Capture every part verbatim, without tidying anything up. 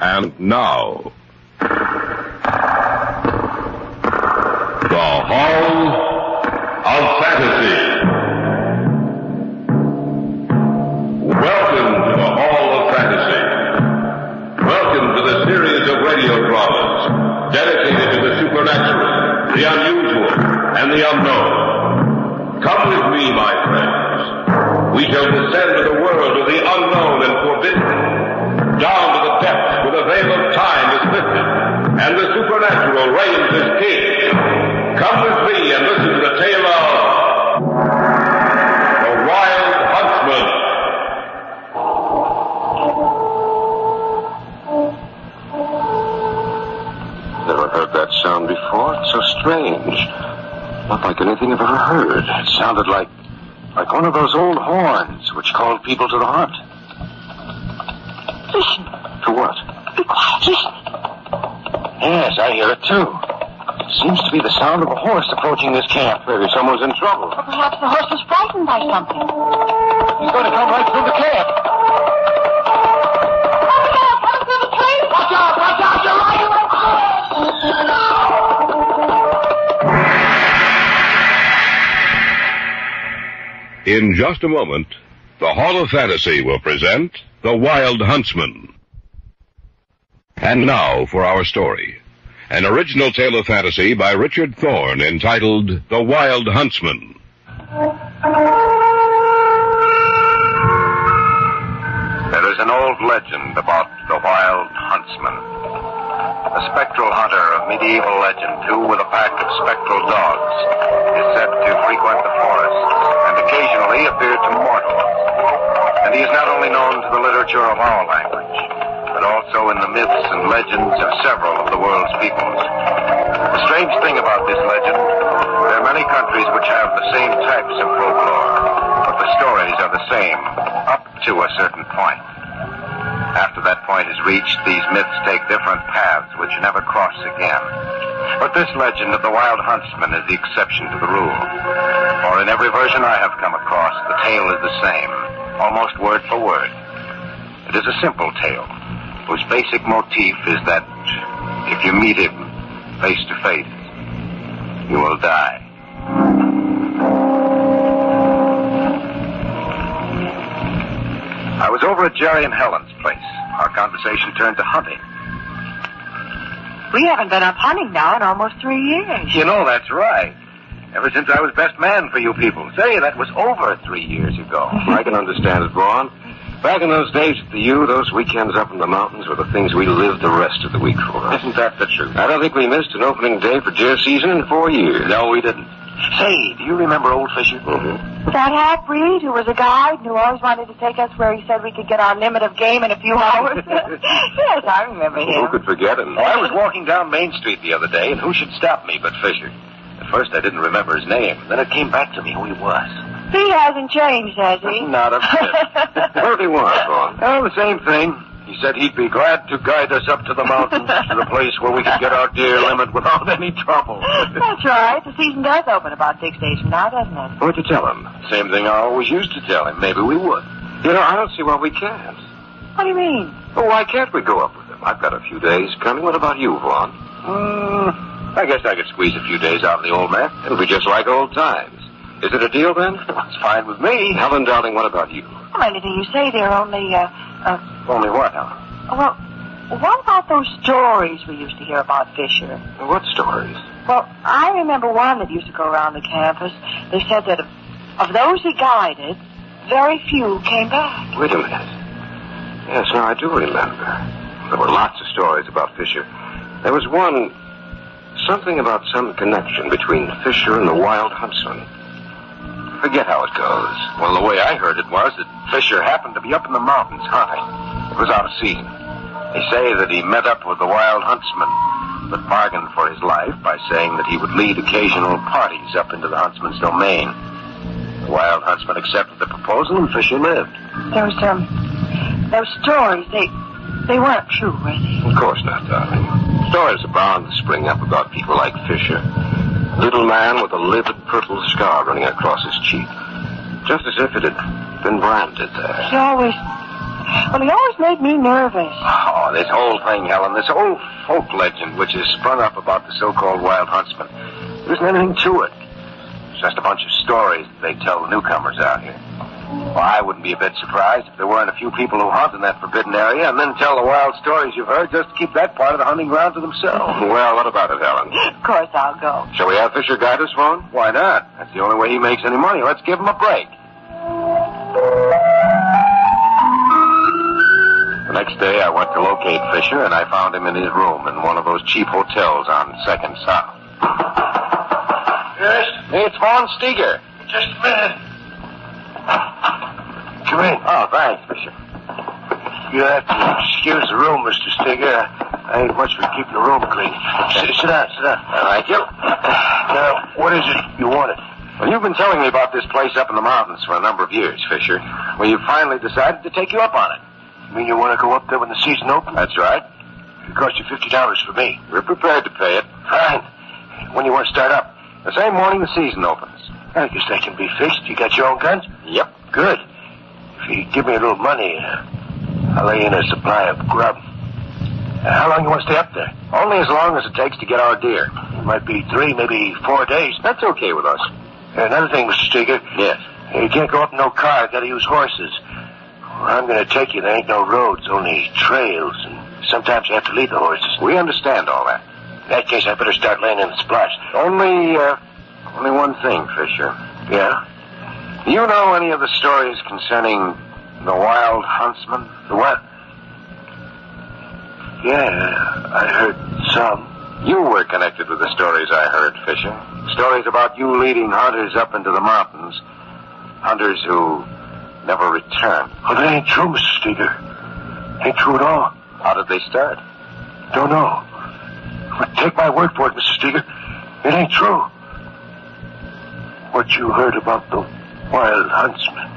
And now, the Hall of Fantasy. Welcome to the Hall of Fantasy. Welcome to the series of radio dramas dedicated to the supernatural, the unusual, and the unknown. Come with me, my friends. We shall descend to the world of the unknown and forbidden, down to the depths where the veil of time is lifted and the supernatural reigns as king. Come with me and listen to the tale of the Wild Huntsman. Never heard that sound before. It's so strange. Not like anything I've ever heard. It sounded like, like one of those old horns which called people to the hunt. Listen. To what? Be quiet. Listen. Yes, I hear it too. It seems to be the sound of a horse approaching this camp. Maybe someone's in trouble. Or perhaps the horse is frightened by something. He's going to come right through the camp. Oh, he's going to come through the camp. Watch out! Watch out! You're right. You're right. In just a moment, the Hall of Fantasy will present The Wild Huntsman. And now for our story. An original tale of fantasy by Richard Thorne entitled The Wild Huntsman. There is an old legend about the Wild Huntsman, a spectral hunter of medieval legend who, with a pack of spectral dogs, is said to frequent the forest and occasionally appear to mortals. And he is not only known to the literature of our language, but also in the myths and legends of several of the world's peoples. The strange thing about this legend, there are many countries which have the same types of folklore, but the stories are the same up to a certain point. After that point is reached, these myths take different paths which never cross again. But this legend of the Wild Huntsman is the exception to the rule. For in every version I have come across, the tale is the same, almost word for word. It is a simple tale, whose basic motif is that if you meet him face to face, you will die. I was over at Jerry and Helen's place. Our conversation turned to hunting. We haven't been up hunting now in almost three years. You know, that's right. Ever since I was best man for you people. Say, that was over three years ago. I can understand it, Vaughn. Back in those days at the U, those weekends up in the mountains were the things we lived the rest of the week for. Isn't that the truth? I don't think we missed an opening day for deer season in four years. No, we didn't. Say, do you remember old Fisher? Mm-hmm. That hack breed who was a guide and who always wanted to take us where he said we could get our limit of game in a few hours? Yes, I remember him. Who could forget him? Well, I was walking down Main Street the other day, and who should stop me but Fisher? At first, I didn't remember his name. Then it came back to me who he was. He hasn't changed, has he? Not a bit. What did he want, Vaughn? Well, the same thing. He said he'd be glad to guide us up to the mountains, to the place where we could get our deer limit without any trouble. That's right. The season does open about six days from now, doesn't it? What'd you tell him? Same thing I always used to tell him. Maybe we would. You know, I don't see why we can't. What do you mean? Well, why can't we go up with him? I've got a few days coming. What about you, Vaughn? Hmm... I guess I could squeeze a few days out of the old man. It'll be just like old times. Is it a deal, then? It's fine with me. Helen, darling, what about you? Well, anything you say there, only, uh, uh... Only what, Helen? Well, what about those stories we used to hear about Fisher? What stories? Well, I remember one that used to go around the campus. They said that of, of those he guided, very few came back. Wait a minute. Yes, now I do remember. There were lots of stories about Fisher. There was one... something about some connection between Fisher and the Wild Huntsman. Forget how it goes. Well, the way I heard it was that Fisher happened to be up in the mountains hunting. It was out of season. They say that he met up with the Wild Huntsman, but bargained for his life by saying that he would lead occasional parties up into the Huntsman's domain. The Wild Huntsman accepted the proposal, and Fisher lived. Those, um, those stories, they... They weren't true, were they? Of course not, darling. Stories abound to spring up about people like Fisher. A little man with a livid purple scar running across his cheek. Just as if it had been branded there. He always Well, he always made me nervous. Oh, this whole thing, Helen, this old folk legend which is sprung up about the so-called wild huntsman. There isn't anything to it. It's just a bunch of stories that they tell the newcomers out here. Well, I wouldn't be a bit surprised if there weren't a few people who hunt in that forbidden area and then tell the wild stories you've heard just to keep that part of the hunting ground to themselves. Well, what about it, Helen? Of course I'll go. Shall we have Fisher guide us, Vaughn? Why not? That's the only way he makes any money. Let's give him a break. The next day, I went to locate Fisher, and I found him in his room in one of those cheap hotels on Second South. Yes? Hey, it's Vaughn Steger. Just a minute. Come in. Oh, thanks, Bishop. You'll have to excuse the room, Mister Steger. I ain't much for keeping the room clean. S- sit down, sit down. All right, you. Now, what is it you wanted? Well, you've been telling me about this place up in the mountains for a number of years, Fisher. Well, you've finally decided to take you up on it. You mean you want to go up there when the season opens? That's right. It cost you fifty dollars for me. We're prepared to pay it. Fine. When do you want to start up? The same morning the season opens. I guess that can be fixed. You got your own guns? Yep. Good. If you give me a little money, I'll lay in a supply of grub. Uh, how long you want to stay up there? Only as long as it takes to get our deer. It might be three, maybe four days. That's okay with us. Another thing, Mister Steger. Yes? You can't go up in no car. Got to use horses. Well, I'm going to take you. There ain't no roads, only trails. And sometimes you have to lead the horses. We understand all that. In that case, I better start laying in the splash. Only, uh... Only one thing, Fisher. Yeah? Do you know any of the stories concerning the wild huntsman? The what? Yeah, I heard some. You were connected with the stories I heard, Fisher. Stories about you leading hunters up into the mountains. Hunters who never returned. Well, that ain't true, Mister Steger. Ain't true at all. How did they start? Don't know. But take my word for it, Mister Steger. It ain't true. What you heard about the wild huntsman.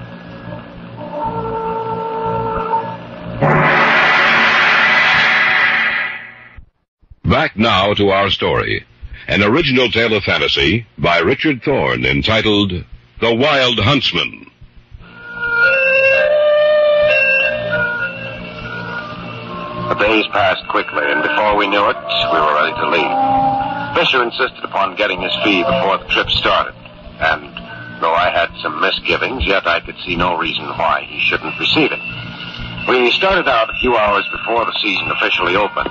Back now to our story. An original tale of fantasy by Richard Thorne entitled The Wild Huntsman. The days passed quickly, and before we knew it, we were ready to leave. Fisher insisted upon getting his fee before the trip started. And though I had some misgivings, yet I could see no reason why he shouldn't receive it. We started out a few hours before the season officially opened.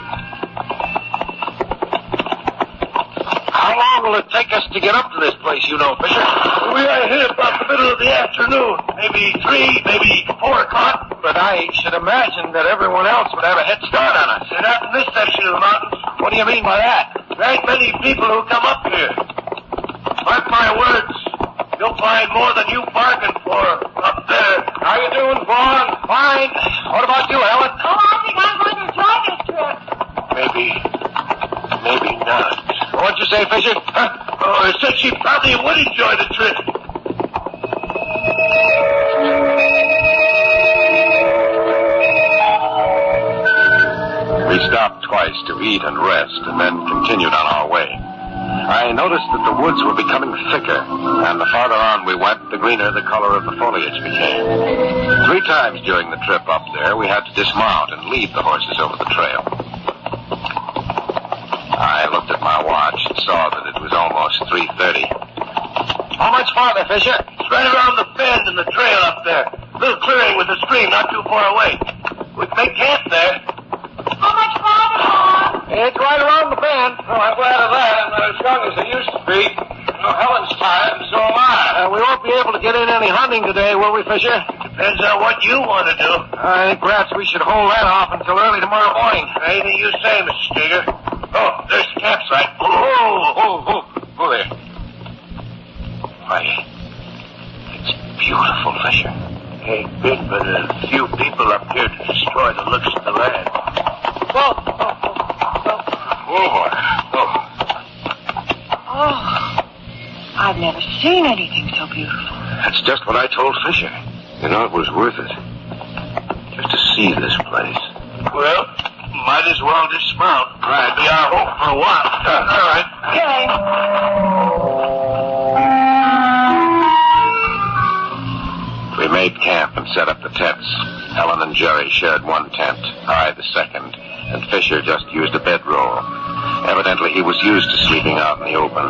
How long will it take us to get up to this place, you know, Fisher? We are here about the middle of the afternoon. Maybe three, maybe four o'clock. But I should imagine that everyone else would have a head start on us. They're not in this section of the mountains. What do you mean by that? There ain't many people who come up here. Mark my words, you'll find more than you bargained for up there. How you doing, Vaughn? Fine. What about you, Helen? Oh, I think I'm going to enjoy this trip. Maybe, maybe not. What'd you say, Fisher? Huh? Oh, I said she probably would enjoy the trip. We stopped twice to eat and rest, and then continued on our way. I noticed that the woods were becoming thicker, and the farther on we went, the greener the color of the foliage became. Three times during the trip up there, we had to dismount and lead the horses over the trail. I looked at my watch and saw that it was almost three thirty. How much farther, Fisher? It's right around the bend in the trail up there. A little clearing with a stream not too far away. We can make camp there. How much farther, Vaughn? It's right around the bend. Oh, I'm glad of that. I'm not as young as I used to be. Well, Helen's tired, and so am I. Uh, we won't be able to get in any hunting today, will we, Fisher? Depends on what you want to do. I think perhaps we should hold that off until early tomorrow morning. Anything you say, Mister Steger. Oh, there's the campsite. Oh, oh, oh, oh, there. Why, it's beautiful, Fisher. Ain't been but a few people up here to destroy the looks of the land. Whoa, whoa, whoa. Oh, boy. Oh. Oh, I've never seen anything so beautiful. That's just what I told Fisher. You know, it was worth it. Just to see this place. Well, might as well dismount. Right. Be our hope for a while. Uh, all right. Okay. We made camp and set up the tents. Helen and Jerry shared one tent, I the second, and Fisher just used a bedroll. Evidently, he was used to sleeping out in the open.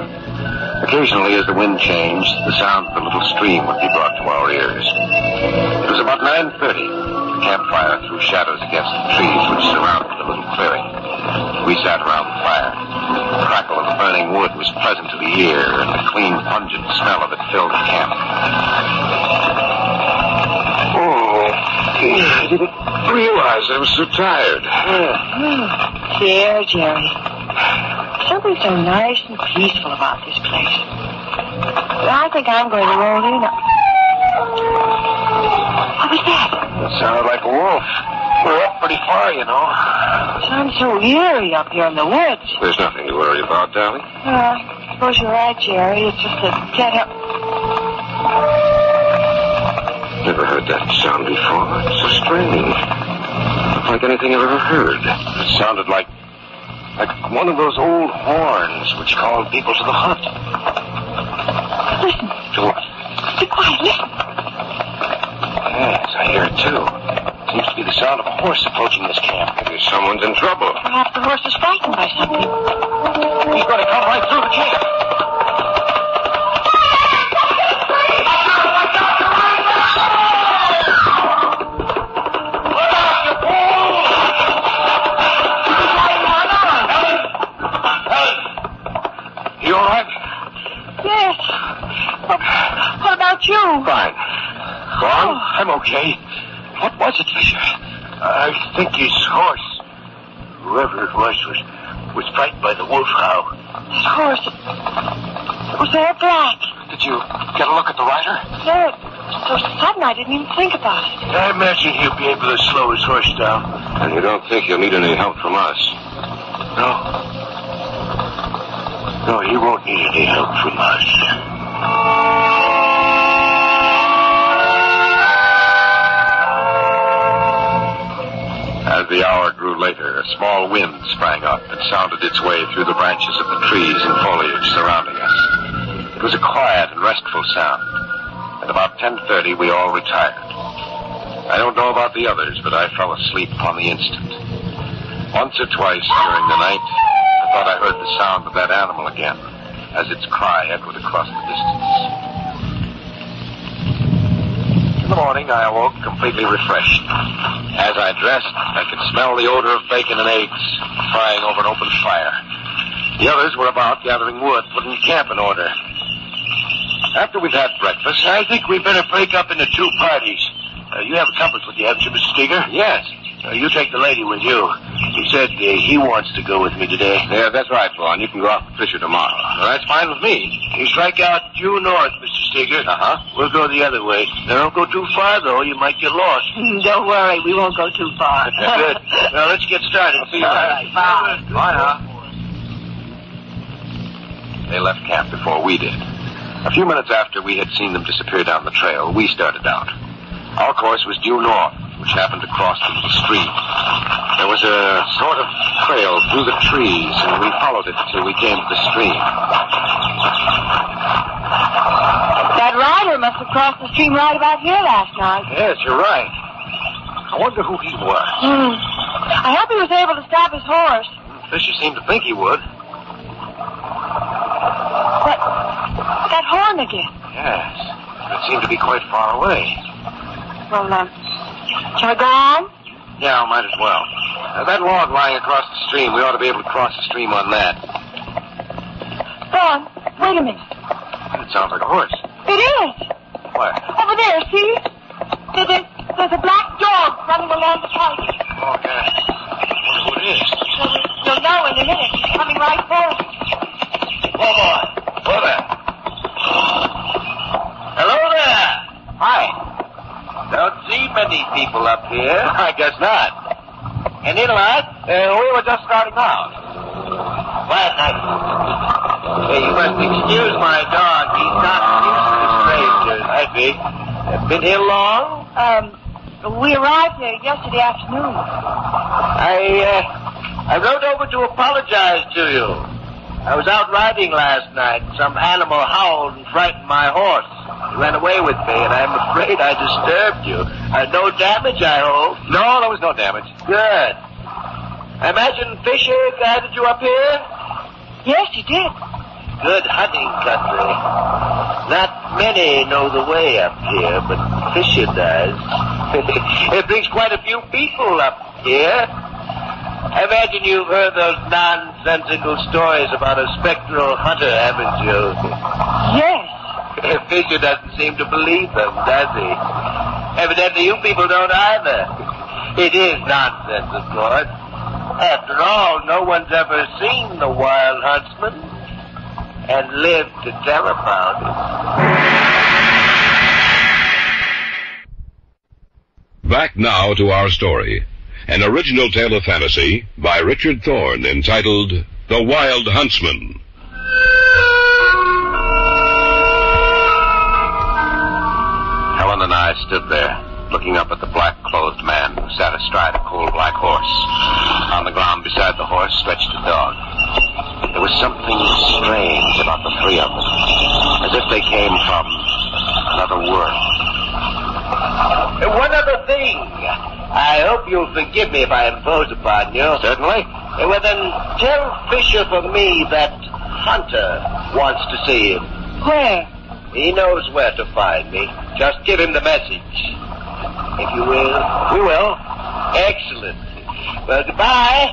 Occasionally, as the wind changed, the sound of the little stream would be brought to our ears. It was about nine thirty. The campfire threw shadows against the trees which surrounded the little clearing. We sat around the fire. The crackle of the burning wood was pleasant to the ear, and the clean, pungent smell of it filled the camp. I didn't realize I was so tired. Yeah. Dear Jerry, something's so nice and peaceful about this place. I think I'm going to roll in. What was that? That sounded like a wolf. We're up pretty far, you know. Sounds so eerie up here in the woods. There's nothing to worry about, darling. Well, I suppose you're right, Jerry. It's just a dead up. Never heard that sound before. It's so strange. Not like anything I've ever heard. It sounded like like one of those old horns which called people to the hunt. Listen. To what? Be quiet. Listen. Yes, I hear it too. It seems to be the sound of a horse approaching this camp. Maybe someone's in trouble. Perhaps the horse is frightened by something. He's going to come right through the camp. You. Fine. Go on. Oh. I'm okay. What was it, Fisher? I think his horse, whoever it was, was, was frightened by the wolf howl. His horse? Was there black? Did you get a look at the rider? No, it was so sudden I didn't even think about it. I imagine he'll be able to slow his horse down. And you don't think he'll need any help from us? No. No, he won't need any help from us. As the hour grew later, a small wind sprang up and sounded its way through the branches of the trees and foliage surrounding us. It was a quiet and restful sound. At about ten thirty, we all retired. I don't know about the others, but I fell asleep on the instant. Once or twice during the night, I thought I heard the sound of that animal again, as its cry echoed across the distance. In the morning, I awoke completely refreshed. As I dressed, I could smell the odor of bacon and eggs frying over an open fire. The others were about gathering wood, putting camp in order. After we'd had breakfast, I think we'd better break up into two parties. Uh, you have a compass with you, haven't you, Mister Steger? Yes. Uh, you take the lady with you. He said uh, he wants to go with me today. Yeah, that's right, Vaughn. You can go out with Fisher tomorrow. Well, that's fine with me. You strike out due north, Mister Steger. Uh-huh. We'll go the other way. Now, don't go too far, though. You might get lost. Don't worry. We won't go too far. Good. Now, let's get started. See you. All right. Bye. Bye, huh? They left camp before we did. A few minutes after we had seen them disappear down the trail, we started out. Our course was due north, which happened to cross the little stream. There was a sort of trail through the trees, and we followed it till we came to the stream. That rider must have crossed the stream right about here last night. Yes, you're right. I wonder who he was. Mm. I hope he was able to stop his horse. Fisher seemed to think he would. That, that horn again. Yes, it seemed to be quite far away. Well, um... shall we go on? Yeah, might as well. Uh, that log lying across the stream, we ought to be able to cross the stream on that. Go on. Wait a minute. That sounds like a horse. It is. Where? Over there, see? There, there, there's a black dog running along the trail. Oh, yes. Who it is? Well, you'll know in a minute. He's coming right for us. Oh, boy. Whoa there. Hello there. Hi. Don't see many people up here. I guess not. Any light? Uh, we were just starting out. Quiet night. Hey, you must excuse my dog. He's not used to strangers. I think. Been here long? Um, we arrived here yesterday afternoon. I, uh, I rode over to apologize to you. I was out riding last night. Some animal howled and frightened my horse. ran away with me, and I'm afraid I disturbed you. Uh, no damage, I hope? No, there was no damage. Good. I imagine Fisher guided you up here? Yes, he did. Good hunting country. Not many know the way up here, but Fisher does. It brings quite a few people up here. I imagine you've heard those nonsensical stories about a spectral hunter, haven't you? Yes. Fisher doesn't seem to believe them, does he? Evidently, you people don't either. It is nonsense, of course. After all, no one's ever seen the wild huntsman and lived to tell about it. Back now to our story. An original tale of fantasy by Richard Thorne entitled The Wild Huntsman. Helen and I stood there, looking up at the black-clothed man who sat astride a coal black horse. On the ground beside the horse stretched a dog. There was something strange about the three of them, as if they came from another world. One other thing. I hope you'll forgive me if I impose upon you. Certainly. Well, then, tell Fisher for me that Hunter wants to see him. Where? He knows where to find me. Just give him the message. If you will. We will. Excellent. Well, goodbye.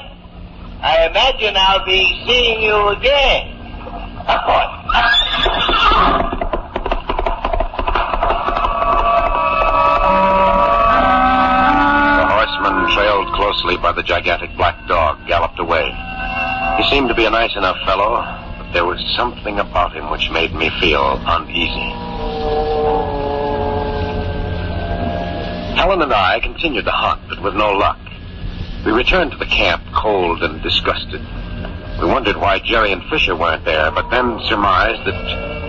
I imagine I'll be seeing you again. Oh, trailed closely by the gigantic black dog, galloped away. He seemed to be a nice enough fellow, but there was something about him which made me feel uneasy. Helen and I continued the hunt, but with no luck. We returned to the camp cold and disgusted. We wondered why Jerry and Fisher weren't there, but then surmised that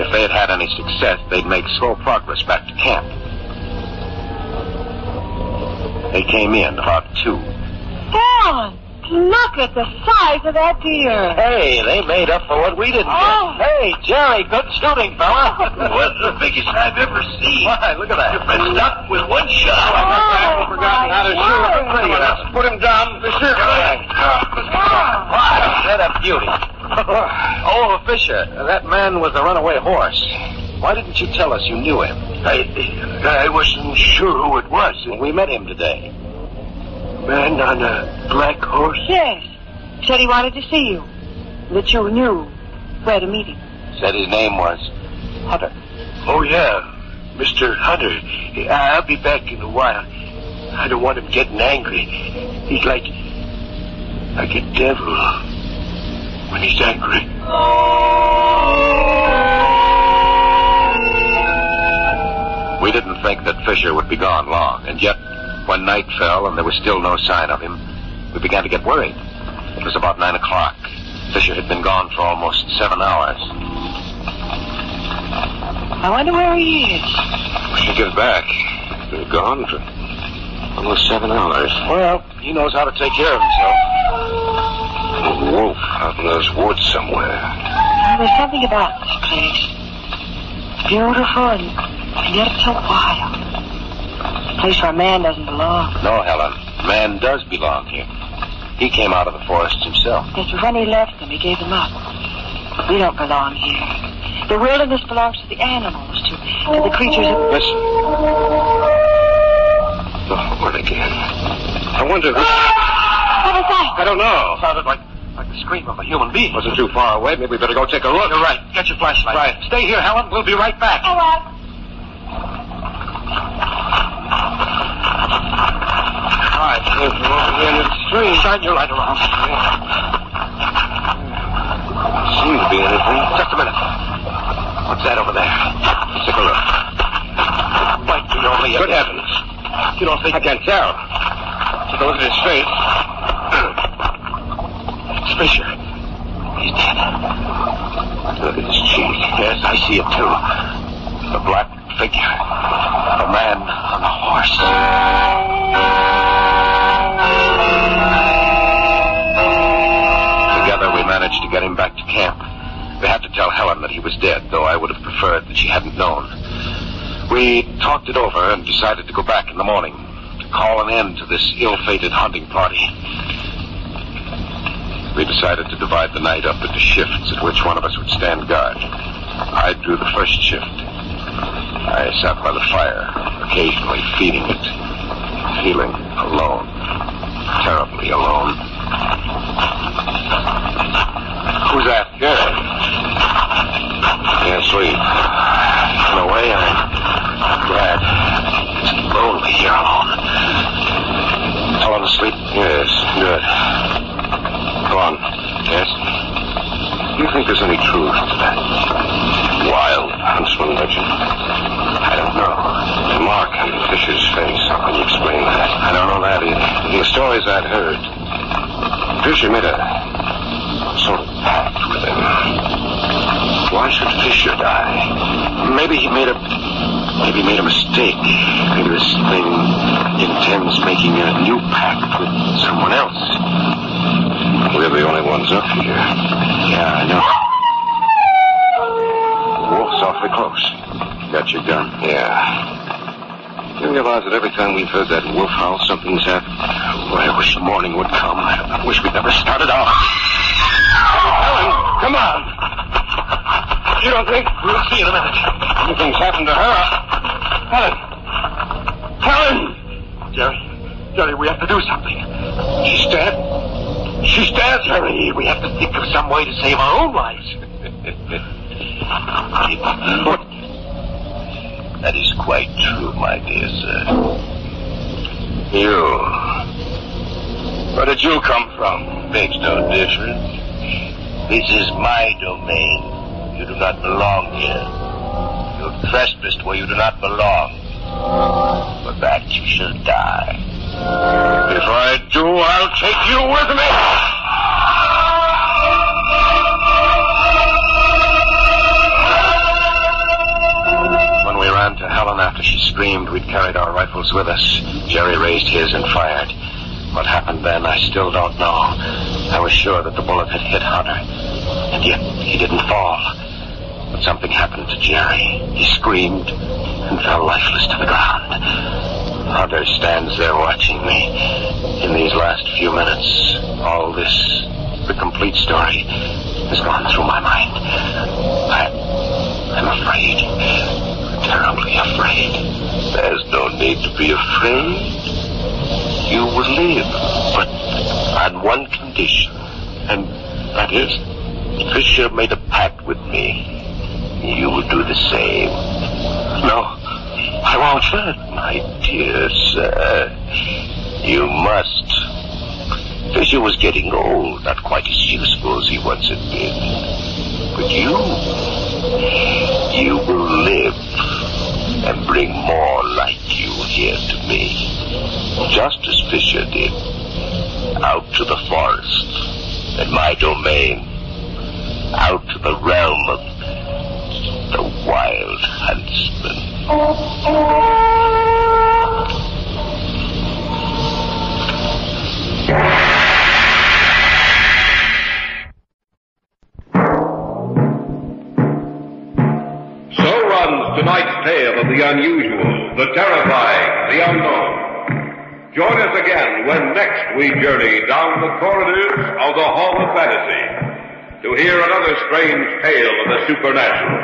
if they had had any success, they'd make slow progress back to camp. They came in about two. Don, look at the size of that deer. Hey, they made up for what we didn't oh. get. Hey, Jerry, good shooting, fella. What's the biggest I've ever seen? Why, look at that. You've been stuck with one shot. Oh, I've forgotten how to shoot. Let's put him down. Fisher. What a beauty. Oh, Fisher, that man was a runaway horse. Why didn't you tell us you knew him? I, I wasn't sure who it was. We met him today. Man on a black horse? Yes. Said he wanted to see you. That you knew where to meet him. Said his name was Hunter. Oh, yeah. Mister Hunter. I'll be back in a while. I don't want him getting angry. He's like... like a devil when he's angry. We didn't think that Fisher would be gone long, and yet, when night fell and there was still no sign of him, we began to get worried. It was about nine o'clock. Fisher had been gone for almost seven hours. I wonder where he is. We should get back. He was gone for almost seven hours. Well, he knows how to take care of himself. A wolf out in those woods somewhere. Well, there's something about this place. Beautiful and... and yet it's so wild. A place where a man doesn't belong. No, Helen. Man does belong here. He came out of the forest himself. Yes, but when he left them, he gave them up. We don't belong here. The wilderness belongs to the animals, to, to the creatures of... Listen. The horn again. I wonder who... What was that? I don't know. It sounded like... like the scream of a human being. Wasn't too far away. Maybe we better go take a look. You're right. Get your flashlight. Right. Stay here, Helen. We'll be right back. All right. Shine your light around. Doesn't seem to be anything. Just a minute. What's that over there? Let's take a look. It might be only a... Good heavens. You don't think... I can't tell. Take a look at his face. It's Fisher. He's dead. Look at his cheek. Yes, I see it too. The black figure. A man on a horse. Managed to get him back to camp. We had to tell Helen that he was dead, though I would have preferred that she hadn't known. We talked it over and decided to go back in the morning to call an end to this ill-fated hunting party. We decided to divide the night up into shifts at which one of us would stand guard. I drew the first shift. I sat by the fire, occasionally feeding it, feeling alone, terribly alone. Who's that girl? Can't sleep. In a way, I'm glad. It's lonely here alone. Fell on asleep? Yes, good. Go on. Yes? Do you think there's any truth to that? Wild huntsman legend? I don't know. The mark on the fish's face, how can you explain that? I don't know that either. The stories I'd heard, Fisher made a sort of pact with him. Why should Fisher die? Maybe he made a... Maybe he made a mistake. Maybe this thing intends making a new pact with someone else. We're the only ones up here. Yeah, I know. Awfully close. Got your gun? Yeah. You realize that every time we've heard that wolf howl, something's happened? Well, I wish the morning would come. I wish we'd never started out. Helen, come on. You don't think? We'll see in a minute. Anything's happened to her. Helen. Helen! Jerry. Jerry, we have to do something. She's dead. She's dead, Jerry. We have to think of some way to save our own lives. That is quite true, my dear sir. You. Where did you come from? Makes no difference. This is my domain. You do not belong here. You have trespassed where you do not belong. For that you shall die. If I do, I'll take you with me! To Helen after she screamed, we'd carried our rifles with us. Jerry raised his and fired. What happened then, I still don't know. I was sure that the bullet had hit Hunter, and yet he didn't fall. But something happened to Jerry. He screamed and fell lifeless to the ground. Hunter stands there watching me. In these last few minutes, all this, the complete story, has gone through my mind. I, I'm afraid. Terribly afraid. There's no need to be afraid. You will live, but on one condition, and that is, Fisher made a pact with me. You will do the same. No, I won't. But, my dear sir, you must. Fisher was getting old, not quite as useful as he once had been. But you, you will live. And bring more like you here to me. Just as Fisher did. Out to the forest. And my domain. Out to the realm of the wild huntsman. So runs tonight's tale of the unusual, the terrifying, the unknown. Join us again when next we journey down the corridors of the Hall of Fantasy to hear another strange tale of the supernatural.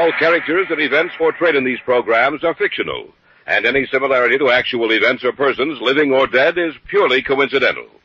All characters and events portrayed in these programs are fictional, and any similarity to actual events or persons, living or dead, is purely coincidental.